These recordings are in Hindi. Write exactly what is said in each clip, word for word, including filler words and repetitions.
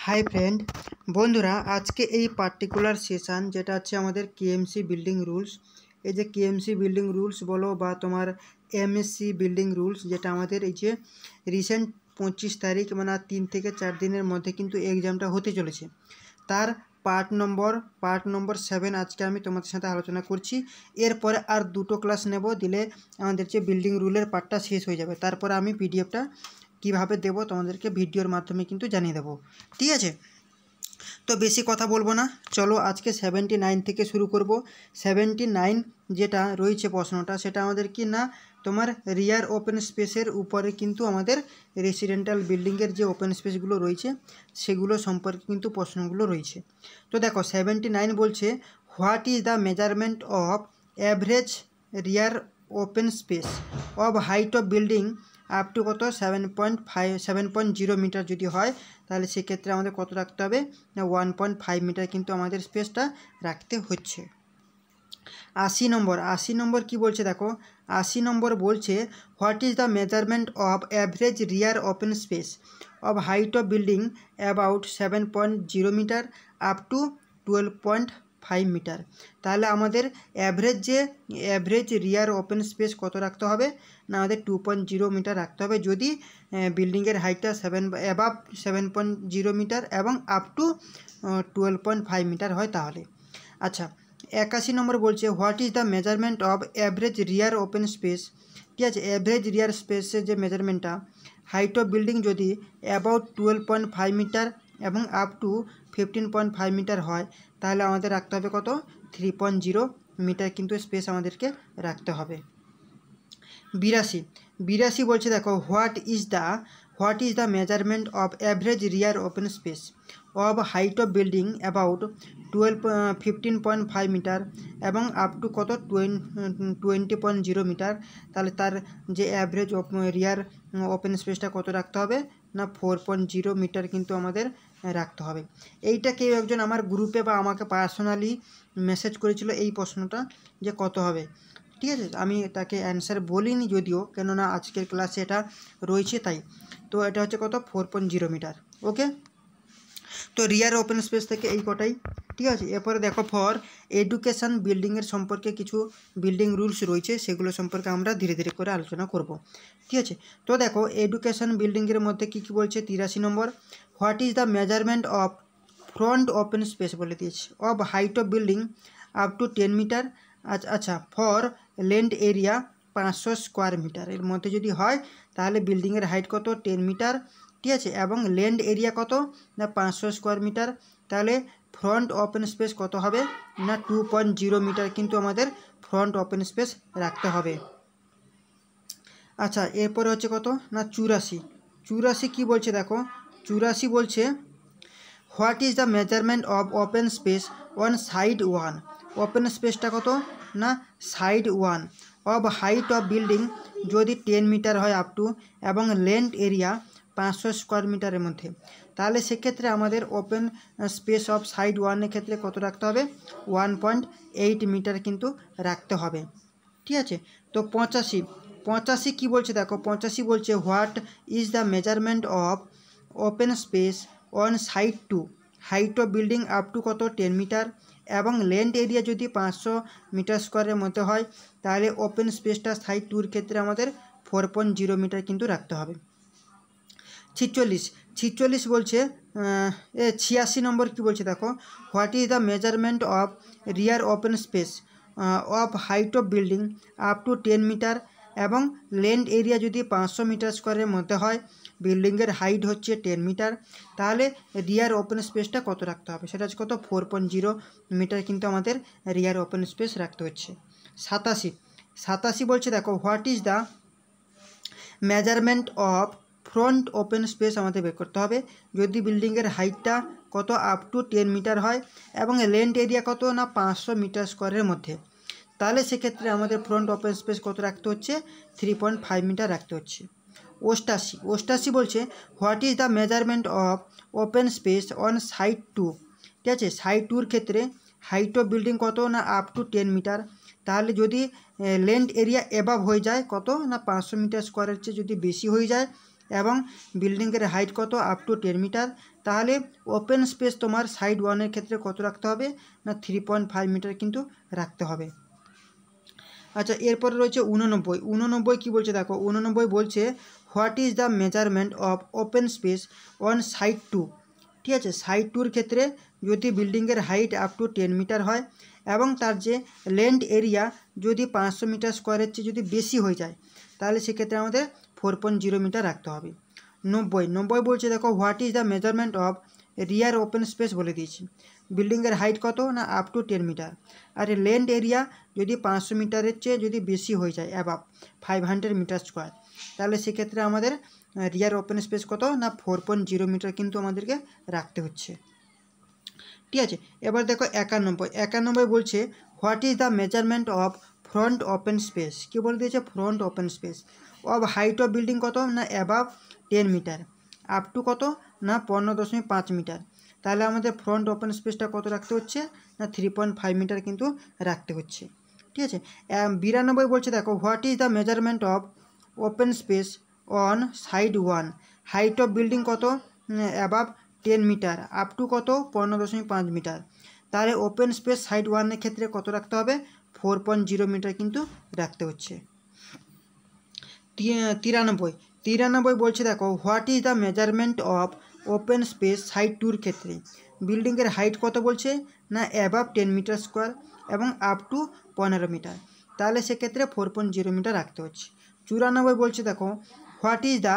हाई फ्रेंड बंधुरा आज के पार्टिकुलर सेशन जेटा आछे आमादेर केएमसी बिल्डिंग रूल्स ये केएमसी बिल्डिंग रूल्स बोलो बा तुम्हार एमएससी बिल्डिंग रूल्स जेटा आमादेर ये रिसेंट पच्चीस तारीख माना तीन थेके चार दिनेर मध्य किन्तु एग्जामटा होते चलेछे तार part number part number seven आज के आमी तोमादेर साथे आलोचना करछि। एरपरे आर दुटो क्लास नेब दिले आमादेर जे बिल्डिंग रूलेर पार्टटा शेष हये जाबे तारपरे आमी पिडिएफटा কিভাবে দেব তোমাদেরকে ভিডিওর মাধ্যমে কিন্তু জানিয়ে দেব। ঠিক আছে, তো বেশি কথা বলবো না, চলো আজকে সেভেন্টি নাইন থেকে শুরু করব। সেভেন্টি নাইন যেটা রয়েছে প্রশ্নটা সেটা আমাদের কি না তোমার রিয়ার ওপেন স্পেসের উপরে কিন্তু আমাদের রেসিডেন্টাল বিল্ডিংয়ের যে ওপেন স্পেসগুলো রয়েছে সেগুলো সম্পর্কে কিন্তু প্রশ্নগুলো রয়েছে। তো দেখো সেভেন্টি নাইন বলছে what is the measurement of average rear open space of height of building up to कत seven point five seven point zero metre जो है तेल से क्षेत्र में कत रखते हैं वन पॉइंट फाइव मीटर क्योंकि हमारे स्पेसटा रखते हे। आशी नम्बर आशी नम्बर कि बोलते देखो आशी नम्बर बोलते what is the measurement of average rear open space of height of building about seven point zero metre up to twelve point five metre ताहले आमादेर एवरेज जे एवरेज रियर ओपन स्पेस कत रखते हबे ना आमादेर टू पॉइंट जिरो मीटर रखते हबे जदि बिल्डिंगेर हाइटटा seven above seven point zero metre एवं up to twelve point five metre हय ताहले। अच्छा एकाशी नम्बर बोलछे what is the measurement of average rear open space. ठीक आछे एवरेज रियर स्पेसेर जे मेजारमेंटटा हाइट अफ बिल्डिंग जदि about twelve point five metre एवं up to fifteen point five metre है ताहले आमादेर रखते हबे कत थ्री पॉइंट जिरो मीटर किन्तु स्पेस आमादेर के रखते हबे। बिराशी बिराशी बोलछे देखो what is the what is the measurement of average rear open space of height of building about twelve fifteen point five metre एवं आप टू कत टोवेंटी पॉइंट जिरो मीटर ताहले तार जे एवरेज रियर ओपन स्पेसटा कत रखते हबे ना फोर पॉइंट जिरो मीटर किन्तु आमादेर रखते हबे। एइटा केउ एकजन आमार ग्रुपे बा आमाके पार्सोनाली मेसेज करेछिलो एइ प्रश्नटा जे कत हबे। ठीक आछे, आमी ताके आंसर बोलिनि जदिओ केनना आजकेर क्लासे एटा रयेछे ताई। तो एटा होच्छे कत four point zero metre. Okay, तो रियर ओपन स्पेस थेके एइ कटाई। ठीक आछे, एरपर देखो फर एडुकेशन बिल्डिंगेर सम्पर्के किछु बिल्डिंग रूल्स रयेछे सेगुलो सम्पर्के आमरा धीरे धीरे करे आलोचना करब। ठीक आछे, तो देखो एडुकेशन बिल्डिंगेर मध्ये कि कि बोलछे तिराशी number what is the measurement of front open space बोले दिएछे of height of building up to ten metre. अच्छा फर लैंड एरिया पाँचशो स्कोर मीटर एर मध्य यदि है ताहले बिल्डिंगेर हाइट कत टेन मीटर। ठीक आछे, एवं लैंड एरिया कत ना पाँचशो स्कोर मीटर ताहले फ्रंट ओपन स्पेस कत हबे ना टू पॉइंट जिरो मीटर किन्तु आमादेर फ्रंट ओपन स्पेस रखते हबे। अच्छा एरपर होच्छे कत ना चुराशी चुराशी कि बोलछे देखो चुराशी बोलछे what is the measurement of open space on side one open स्पेसटा कत ना side one of height of building जदि टेन मीटर है आप टू एवं लैंड एरिया पाँचशो स्कोर मीटार मध्य ताहले से क्षेत्र में open space of side one क्षेत्र में कत रखते हैं वन पॉइंट एट मीटार किन्तु रखते हैं। ठीक आछे, तो पचासी पचासी कि बोलछे देखो पचासी बोलछे what is the measurement of open space on side two height of building up to कत टेन मीटर एवं लैंड एरिया जदि पाँचशो मीटर स्कोर मध्य है ताहले ओपन स्पेसटा साइड टूर क्षेत्र में फोर पॉइंट जिरो मीटर किन्तु रखते हबे। छिचल्लिस छिचल्लिस बोलछे ए छियासी नम्बर कि बोलछे देखो what is the measurement of rear open space of height of building up to ten metre एवं लैंड एरिया जदि पाँचशो मीटर स्कोर मध्य है बिल्डिंगेर हाइट होच्छे टेन मीटर ताहले रियर ओपन स्पेसटा कत रखते हबे सेटा कत फोर पॉइंट जिरो मीटर किन्तु आमादेर रियर ओपन स्पेस रखते होच्छे। सतासी सतासी बोलछे देखो what is the measurement of front open space आमादेर बेर करते हबे जदि बिल्डिंगेर हाइटटा कत आप टू टेन मीटर है एवं लैंड एरिया कत ना पाँचशो मीटर स्कोरेर मध्य ताहले से क्षेत्रे आमादेर फ्रंट ओपन स्पेस कत रखते होच्छे थ्री पॉइंट फाइव मीटर रखते होच्छे। अठासी अठासी बोलछे what is the measurement of open space on side two. ठीक आछे, साइड टूर क्षेत्रे हाइट अफ बिल्डिंग कत ना आप टू टेन मीटर ताहले जदि लैंड एरिया एबाव हो जाए कत ना पाँचशो मीटर स्कोयारेर चेये जदि बेशी हो जाए एवं बिल्डिंगेर हाइट कत आप टू टेन मीटार। ताहले ओपेन स्पेस तुम्हार साइड वानेर क्षेत्रे कत राखते होबे ना थ्री पॉइंट फाइव मीटार किन्तु राखते होबे। अच्छा एरपर रयेछे ऊननब्बई ऊननब्बई कि बोलछे देखो ऊननब्बई बोलछे what is the measurement of open space on side two. ठीक है साइड टूर क्षेत्र में यदि बिल्डिंगर height up to ten metre है एवं तार जे लैंड एरिया यदि पाँच सौ मीटार स्क्वायर से जो बेसी हो जाए ताहले से क्षेत्र में फोर पॉइंट जिरो मीटार रखते हैं। नब्बे नब्बे बोलते देखो what is the measurement of rear open space बोले दीजिए बिल्डिंगर हाइट कत ना आप टू टेन मीटार और लैंड एरिया यदि पाँच सौ मीटार से जो बेसी हो जाए above five hundred metre square ताहले से क्षेत्र में रियर ओपेन स्पेस कत ना फोर पॉइंट जिरो मीटार किन्तु आमादेरके रखते होच्छे। ठीक है एबार देखो एकानब्बे एकानब्बे बोलछे what is the measurement of front open space कि बोले दिएछे फ्रंट ओपेन स्पेस अब हाइट अफ बिल्डिंग कत ना above ten metre up to कत ना पन्नो दशमिक पाँच मीटार ताहले आमादेर फ्रंट ओपेन स्पेसटा कत रखते होच्छे ना थ्री पॉइंट फाइव मीटार किन्तु रखते होच्छे। ठीक है बिरानब्बे बोलछे देखो what is the measurement of open space on side one height of building कत above ten metre up to कत पंद्रह दशमिक पाँच मीटार ताहले ओपेन स्पेस साइड वन क्षेत्र में कत रखते हैं फोर पॉइंट जिरो मीटार किन्तु रखते होच्छे। तिरानब्बे तिरानब्बे बोलछे देखो what is the measurement of open space side टूर क्षेत्र बिल्डिंगेर हाइट कत बोलछे ना अबाव टेन मीटार स्क्वायर एवं आप टू पंद्रह मीटार ताहले से क्षेत्र में फोर पॉइंट जिरो मीटार रखते होच्छे। चौरानब्बे बोलछे देखो what is the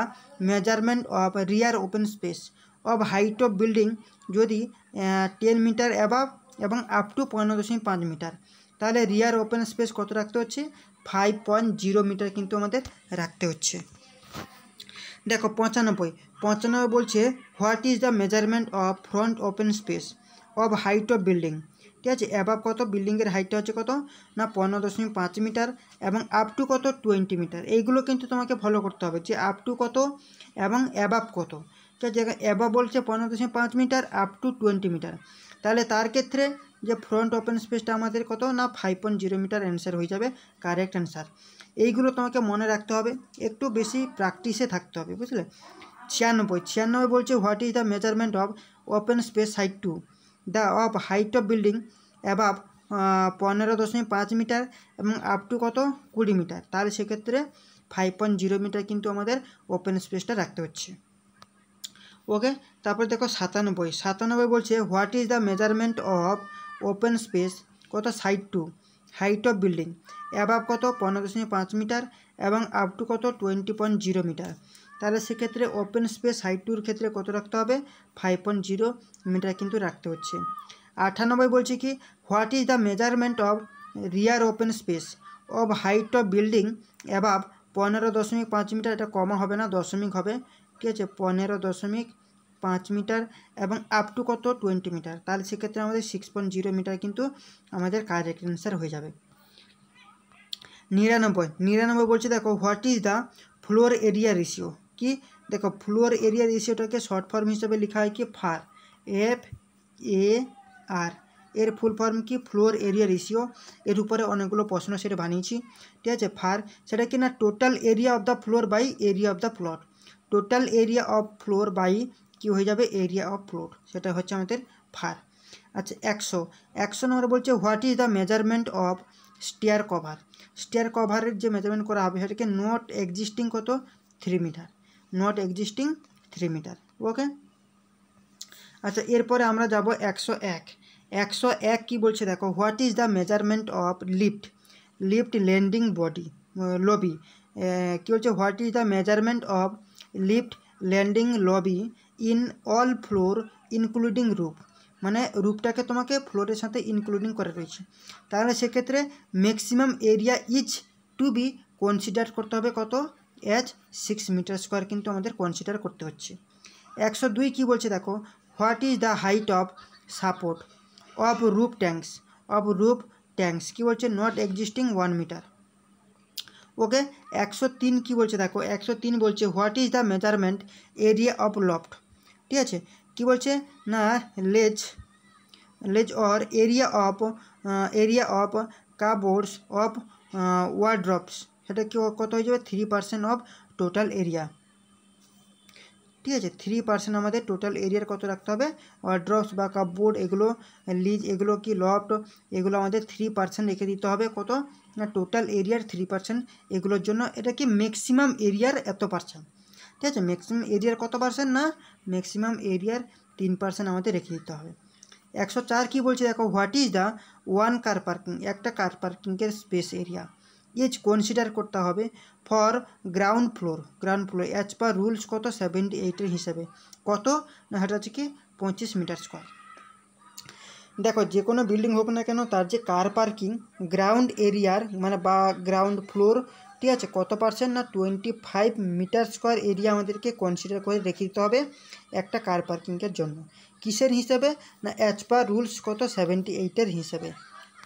measurement of rear open space अब हाइट अफ बिल्डिंग यदि टेन मीटार अबाव एवं आप टू पंद्रह दशमिक पाँच मीटार ताहले रियर ओपेन स्पेस कत रखते होच्छे फाइव पॉइंट जिरो मीटार किन्तु आमादेर रखते होच्छे। देखो पचानब्बे पचानब्बे बोलछे what is the measurement of front open space अब हाइट अफ बिल्डिंग। ठीक है अबाव कत बिल्डिंगर हाइट होच्छे कत ना पंद्रह दशमिक पाँच मीटार एवं आप टू कत ट्वेंटी मीटार एगुलो किन्तु तुम्हें फलो करते होबे जे आप टू कत एवं अबाव कत। ठीक है अबाव बोलछे पंद्रह दशमिक पाँच metre up to twenty metre ताहले तार क्षेत्रे जे फ्रंट ओपेन स्पेसटा आमादेर कत ना five point zero metre answer हो जाए कारेक्ट आंसर। एइगुलो तुम्हें मने रखते होबे एकटू बेशी प्रैक्टिसे थाकते होबे बुझले। छियानब्बे छियानब्बे बोलछे what is the measurement of open space side two the of height of building above पंद्रह दशमिक पाँच मीटार एवं आप टू कत बीस मीटार ताहले से क्षेत्र में फाइव पॉइंट जिरो मीटार किन्तु आमादेर ओपेन स्पेसटा रखते होच्छे। ओके तारपर देखो सत्तानब्बे सत्तानब्बे बोलछे what is the measurement of open space कत side two height of building above कत पंद्रह दशमिक पाँच मीटार एवं आप टू कत ट्वेंटी पॉइंट जिरो मीटार ताहले से क्षेत्र में ओपेन स्पेस हाइट टूर क्षेत्र में कत रखते होबे फाइव पॉइंट जिरो मीटार किन्तु रखते होच्छे। अट्ठानब्बे बोलछे कि what is the measurement of rear open space अब हाइट अफ बिल्डिंग अबाव पंद्रह दशमिक पाँच मीटार एटा कमा होबे ना दशमिक होबे। ठीक है पंद्रह दशमिक पाँच मीटार एवं आप टू कत ट्वेंटी मीटार ताहले से क्षेत्र में आमादेर सिक्स पॉइंट जिरो मीटार किन्तु आमादेर कारेक्ट आंसर हो जाए। निरानब्बे निरानब्बे बोलछे देखो what is the floor area ratio कि देखो फ्लोर एरिया रेशियोटाके शर्ट फर्म हिसाब से लिखा है कि फार एफ ए आर एर फुल फर्म कि फ्लोर एरिया रेशियो एर ऊपर अनेकगुलो प्रश्न सेट बनिएछि। ठीक है फार सेटा कि ना total area of the floor by area of the plot total area of floor by कि हो जाए एरिया अफ प्लट सेटा होच्छे आमादेर फार। अच्छा एकशो एकशो नम्बर बोलछे what is the measurement of stair cover stair कभारेर जो मेजारमेंट करा होबे सेटाके नट एक्जिस्टिंग कत three metre not existing three metre. Okay अच्छा एरपर आमरा जाबो एकशो एक एकशो एक कि बोलछे देखो what is the measurement of lift lift landing buddy lobby कि बोलछे what is the measurement of lift landing lobby in all floor including roof माने रूपटाके तुम्हें फ्लोर साथे इनक्लूडिंग करा रयेछे ताहले से क्षेत्र में maximum area is to be consider करते होबे कत एज सिक्स मीटार स्क्वायर किन्तु आमादेर कन्सिडार करते होच्छे। एकशो दुई कि बोलछे देखो what is the height of support of roof tanks of roof tanks कि बोलछे not existing one metre. Okay एकशो तीन कि बोलछे देखो एकशो तीन बोलछे what is the measurement area of loft. ठीक है कि बोलछे ना लेज लेज और area of area of cupboards of wardrobes सेटा कि कत हो जाए three percent of total area. ठीक है थ्री परसेंट हमें टोटाल एरियार कत रखते हैं वार्डरोब्स बा कपबोर्ड एगुलो लीज एगुलो की लफ्ट एगुलो थ्री परसेंट रेखे दीते हैं कत ना टोटाल एरियार थ्री परसेंट एगुलोर जन्य एटा कि मैक्सिमाम एरियार एत परसेंट ठीक है मैक्सिमाम एरियार कत परसेंट ना मैक्सिमाम एरियार तीन परसेंट हमें रेखे दीते हैं। एक सौ चार कि बोलते देखो what is the one car parking एक car parking space area H consider करते हैं for ground floor ground floor as per rules कत सेवेंटी एटर हिसाब कत ना कि पच्चीस मीटर स्क्वायर देखो जेको बिल्डिंग होक ना क्यों तरह कार पार्किंग ग्राउंड एरियार मैं ग्राउंड फ्लोर ठीक है कत परसेंट ना टोटी फाइव मीटर स्क्वायर एरिया के कन्सिडार कर रेखे दीते हैं एक कार पार्किंग किसर हिसाब ना एच पर रूल्स कत सेवेंटी एटर हिसाब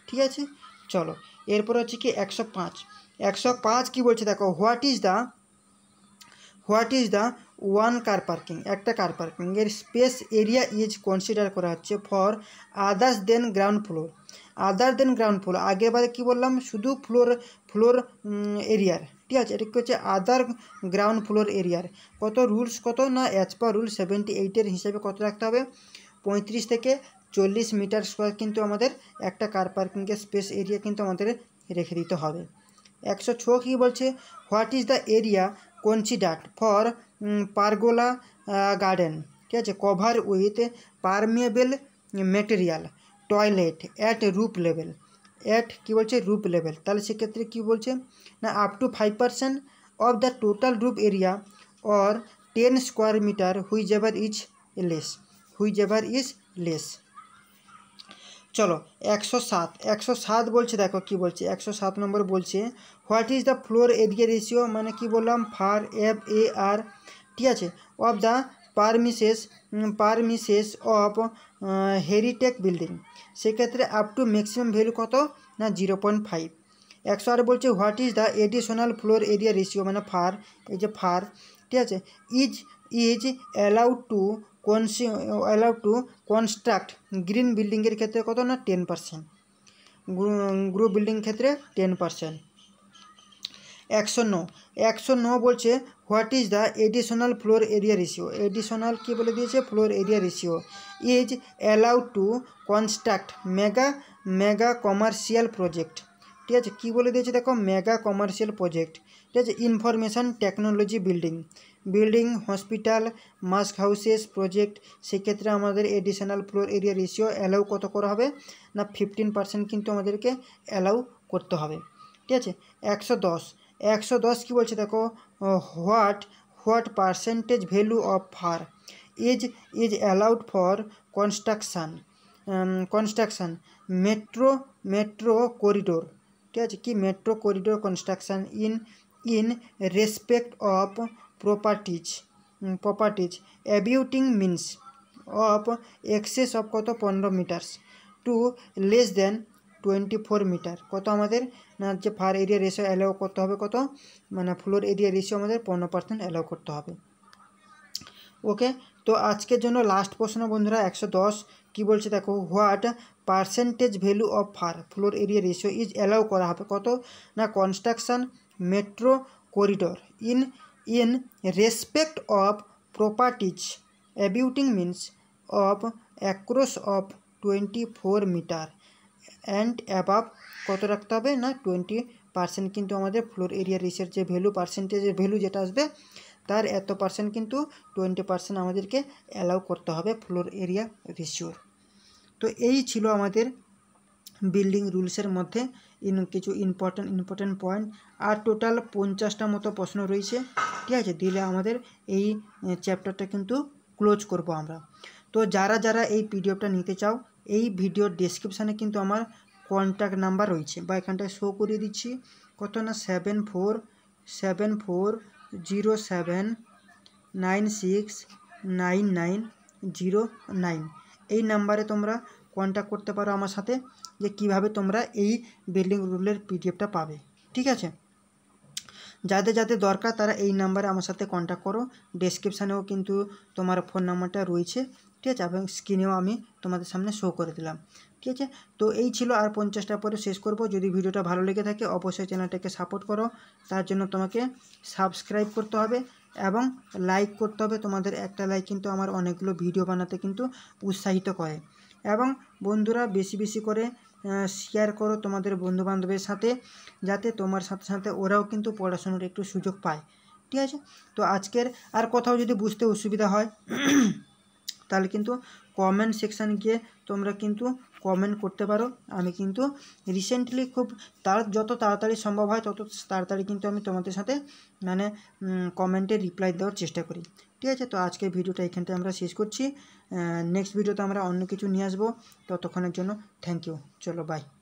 ठीक है। चलो एरपर हे कि एक सौ पाँच एक सौ पाँच कि बोलते देखो what is the what is the one car parking एक कार पार्किंग एर स्पेस एरिया इज कन्सिडार करा हच्छे for others than ground floor other than ground floor आगे बारे कि बोललाम शुधु फ्लोर फ्लोर एरियार ठीक है एटा कि हच्छे आदार ग्राउंड फ्लोर एरियार कत रूल्स कत ना एज पर रूल सेवेंटी एटर हिसाब कत रखते हैं पैंतीस थेके चल्लिस मीटार स्क्वायर किन्तु आमादेर एक कार पार्किंग स्पेस एरिया किन्तु आमादेर रेखे दीते हबे। एक सौ छह कि बोलछे what is the area considered for pergola garden ठीक है cover with permeable material toilet at roof level at कि बोलछे रूप लेवल ताहले से क्षेत्रे कि बोलछे ना up to five percent of the total roof area और ten square metre whichever is less whichever is less. चलो एक सौ सात एक सौ सात बोलते देखो कि बोलते एक सौ सात नम्बर बोलते what is the floor area ratio मैंने कि बोललाम फार एफ ए आर ठीक है of the premises premises of heritage building से क्षेत्र में अप टू मैक्सिमाम वैल्यू कत ना जिरो पॉइंट फाइव। एक सौ आठ बोलते what is the additional floor area ratio मैंने फार ये फार ठीक है इज इज अलाउड टू कन्सि allowed to construct green building क्षेत्र कत ना टेन परसेंट ग्रो बिल्डिंग क्षेत्र टेन परसेंट। एक सौ नौ एक सौ नौ बोलते what is the additional floor area ratio additional कि बोले दिए floor area ratio is allowed to construct mega mega commercial project ठीक है कि बोले दिए देखो मेगा कमार्शियल प्रोजेक्ट ठीक है information technology building building hospital mask houses project से क्षेत्र में additional floor area ratio allow कत करा हबे ना फिफ्टीन परसेंट किन्तु आमादेरके एलाउ करते हबे ठीक है। एक सौ दस एक सौ दस कि बोलते देखो what what percentage value of far is is allowed for construction construction metro metro corridor ठीक है कि metro corridor construction in in respect of properties properties abutting means of access of कत पंद्रह मीटार्स टू लेस दैन टोटी फोर मीटार कत हमें ना जो फार एरिया रेशियो एलाउ करते हैं कत मैं फ्लोर एरिया रेशियो हमें पंद्रह परसेंट एलाउ करते हैं। ओके तो आज के जो लास्ट प्रश्न बंधुरा एक सौ दस कि बोलते देखो what percentage value of far floor area ratio is allow करा हबे कत ना construction metro corridor in in respect of properties abutting means of across of टोटी फोर मीटार एंड अबाव कत रखते हैं ना टोटी परसेंट किन्तु हमारे फ्लोर एरिया रेशियोर जो भैल्यू परसेंटेज भैल्यू जेटा आसबे तार एत परसेंट किन्तु टोटी परसेंट हमें के एलाउ करते हैं फ्लोर एरिया रेशियोर। तो यही छिलो हमारे बिल्डिंग रूल्सर मध्य इन किछु इम्पोर्टेंट इम्पोर्टेंट पॉइंट और टोटाल पचासटा मतो प्रश्न रही है ठीक है दिले आमादेर एई चैप्टारटा किन्तु क्लोज करब आमरा। तो जारा जारा एई पीडीएफटा निते चाओ एई भिडियो डेस्क्रिप्शने किन्तु आमार कन्टैक्ट नम्बर रही है एखानटाय शो करिये दिच्छी कत ना seven four seven four zero seven nine six nine nine zero nine एई नम्बरे तोमरा कन्टैक्ट करते पारो आमार साथे যে কিভাবে তোমরা এই বিল্ডিং রুলের পিডিএফটা পাবে ঠিক আছে। যাদের যাদের দরকার তারা এই নাম্বারে আমার সাথে কন্টাক্ট করো ডেসক্রিপশনেও কিন্তু তোমার ফোন নাম্বারটা রয়েছে ঠিক আছে এবং স্ক্রিনেও আমি তোমাদের সামনে শো করে দিলাম ঠিক আছে। তো এই ছিল আর পঞ্চাশটা পরে শেষ করব। যদি ভিডিওটা ভালো লেগে থাকে অবশ্যই চ্যানেলটাকে সাপোর্ট করো তার জন্য তোমাকে সাবস্ক্রাইব করতে হবে एवं लाइक करते तुम्हारे एक लाइक किन्तु आमार अनेकगुलो भिडियो बनाते किन्तु उत्साहित करे एवं बंधुरा बेशी बेशी करे शेयर करो तुम्हारे बंधुबान्धवेर साथे जाते तुम्हार साथे साथे ओराओ किन्तु पढ़ाशोनार एकटु सुयोग पाय। ठीक आछे, तो आजकेर आर कोथाओ जोदि बुझते असुविधा हय ताहले किन्तु कमेंट सेक्शन गिये तोमरा किन्तु कमेंट करते पारो। आमि किन्तु रिसेंटलि खूब तार जत ताड़ाताड़ी सम्भव हय तत ताड़ाताड़ी किन्तु आमि तोमादेर साथे माने कमेंटे रिप्लाई देওয়ার चेष्टा करी। ठीक आछे, तो आजकेर भिडियोटा एखानটায় आमरा शेष करछि। नेक्स्ट भिडियोते आमरा अन्य किछु निये आसबो। ततक्षणের জন্য थैंक यू, चलो बाय।